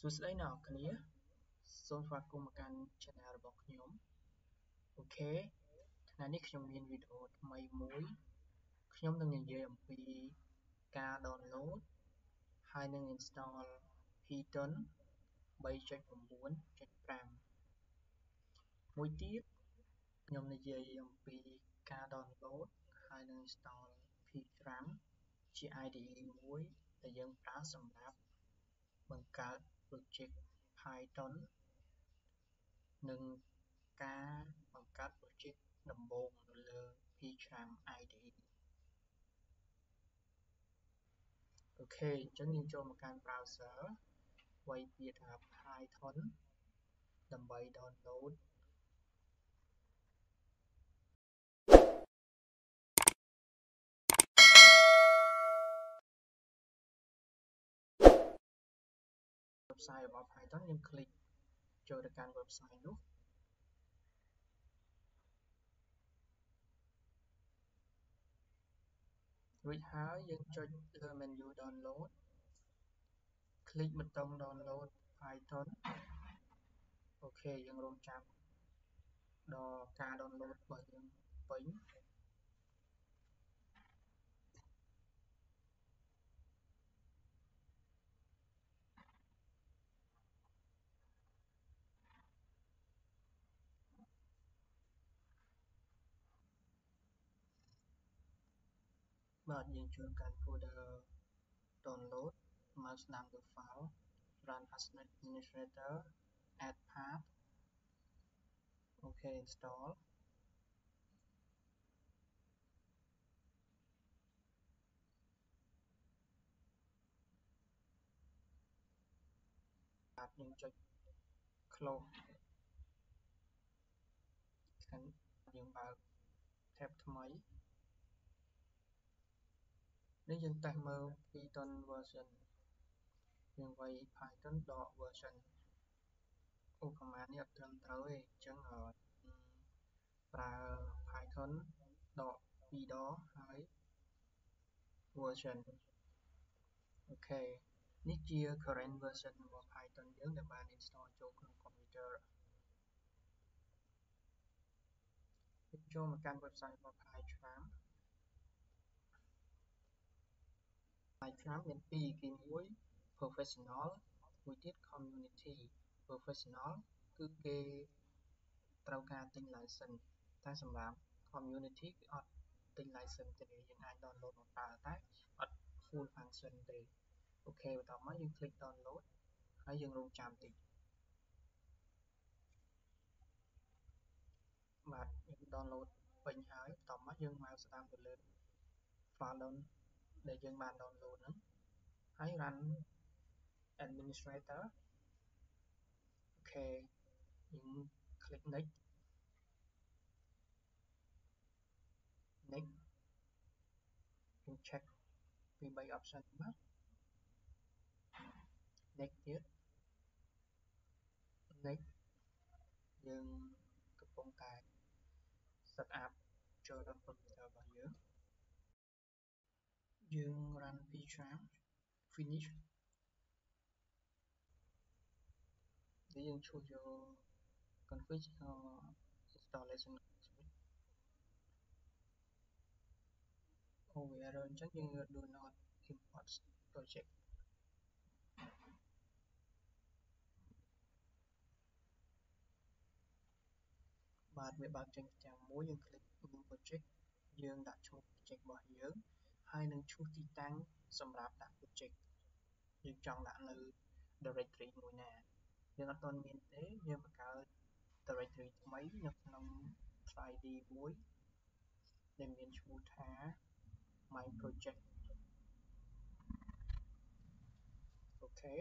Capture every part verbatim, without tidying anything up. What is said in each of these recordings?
សួស្តីអ្នកនរគ្នា សូម ស្វាគមន៍មកកាន់ channel របស់ខ្ញុំ អូខេ ថ្ងៃនេះខ្ញុំមាន video ថ្មីមួយ ខ្ញុំនឹងនិយាយអំពីការ download ហើយនឹង install Python 3.9.5 មួយទៀតខ្ញុំនិយាយអំពីការ download ហើយនឹង install PyCharm ជា I D E មួយដែលយើងប្រើសម្រាប់ បង្កើត project Python និងការបង្កើត project ដំបូងនៅលើ PyCharm I D E អូខេអញ្ចឹងយើងចូលមកកាន់ browser វាយពាក្យថា Python ដើម្បី download website របស់ Python យើងคลิกចូលទៅកាន់ website នោះ រួចហើយយើងចុចលើ menu download คลิกប៊ូតុង download Python អូខេយើងរងចាំដល់ការ download របស់យើងពេញ បាទយើងជួនកាន folder download មកស្ដាប់ទៅ file run as administrator add path okay install បាទយើងចុច close ខាងយើងបើក tab ថ្មី នេះយើងតែមើល Python version យើងវាយ Python dot version អូខេនេះអត់ត្រឹមត្រូវទេអញ្ចឹងប្រើ Python dot p dot ហើយ version អូខេនេះជា current version របស់ Python យើងដែលបាន install ចូលក្នុង computer ចូលមកកាន់ website របស់ PyCharm ហើយឆ្នាំមានពីរគឺមួយ professional មួយទៀត community professional គឺគេត្រូវការទិញ license តែសម្រាប់ community គឺអត់ទិញ license ទេយើងអាច download មកប្រើតែអត់ full function ទេ okay បន្តមកយើង click download ហើយយើងរងចាំតិច បាទយើង download ពេញហើយបន្តមកយើងមកស្ដាប់ទៅលើ file download ដែលយើងបាន download ហ្នឹងហើយ run administrator អូខេយើង click next next យើង check ពីរបី option មក next ទៀត next យើងកំពុងតែ set up ចូលដល់ computer របស់យើង យើង run PyCharm finish យើងចូល config installation over error អញ្ចឹងយើង do not import project បាទវាបើកចេញចាំមួយយើង click new project យើងដាក់ឈ្មោះ project របស់យើង ហើយនឹងឈូសទីតាំងសម្រាប់ដាក់ project យើងចង់ដាក់នៅ directory មួយណាយើងអត់ទាន់មានទេយើងបង្កើត directory ថ្មីនៅក្នុង file មួយដែលមានឈ្មោះថា my project អូខេ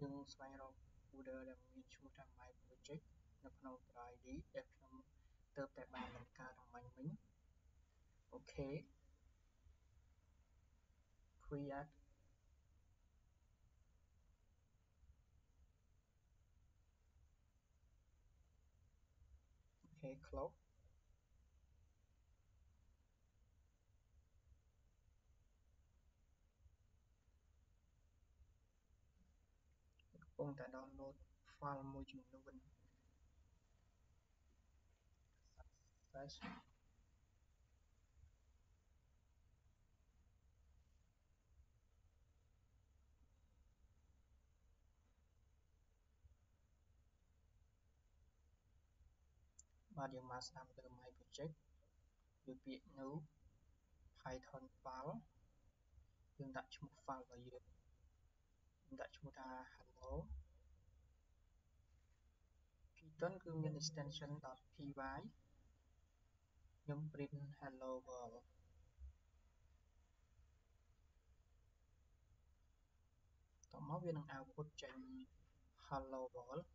យើងស្វែងរក folder ដែលមានឈ្មោះថា my project នៅក្នុង file ដែលខ្ញុំទើបតែបានបង្កើតអំបញ្ញមិញ អូខេ React អូខេ close ងតែ download file មួយចំនួន slash បាទយើងមកស្ដាប់ទៅ my project វាពាក្យនៅ Python file យើងដាក់ឈ្មោះ file របស់យើងដាក់ឈ្មោះថា hello Python គឺមាន extension .py ខ្ញុំ print hello world តោះមកវានឹង output ចេញ hello world